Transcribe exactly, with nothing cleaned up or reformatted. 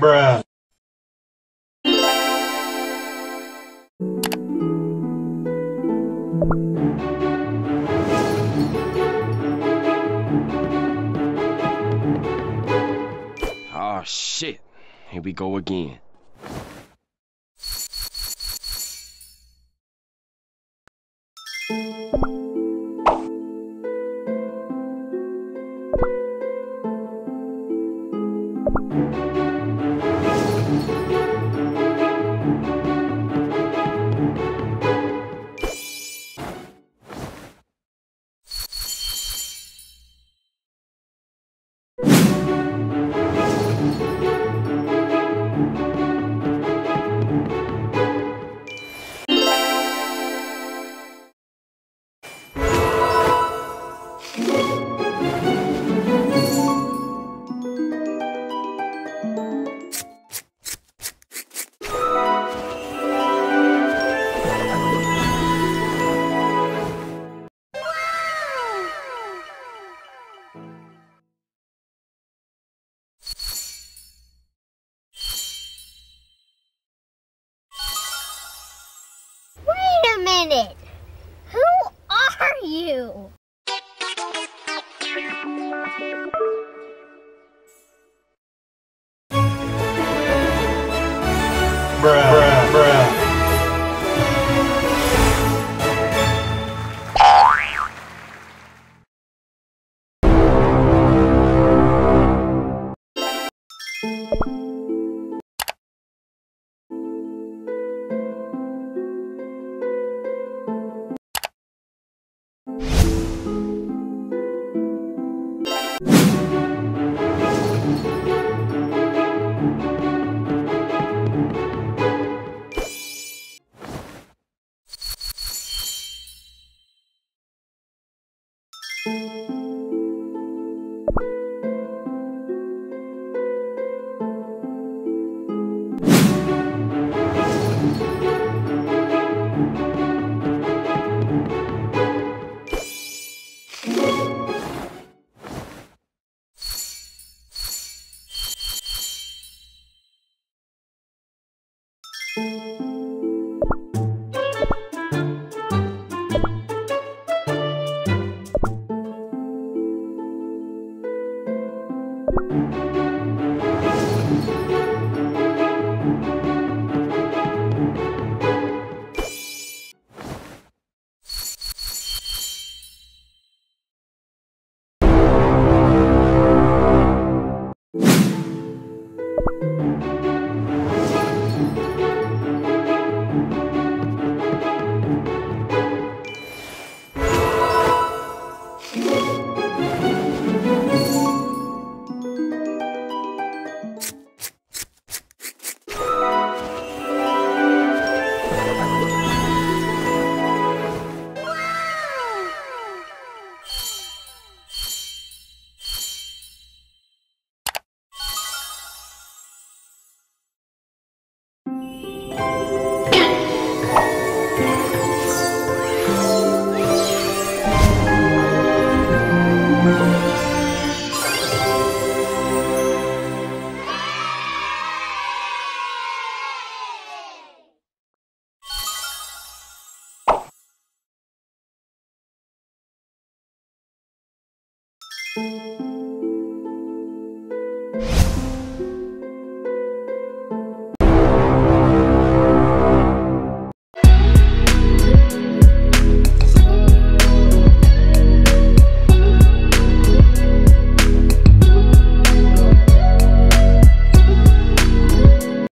Bruh. Oh shit, here we go again. Who are you? Bruh. Thank you.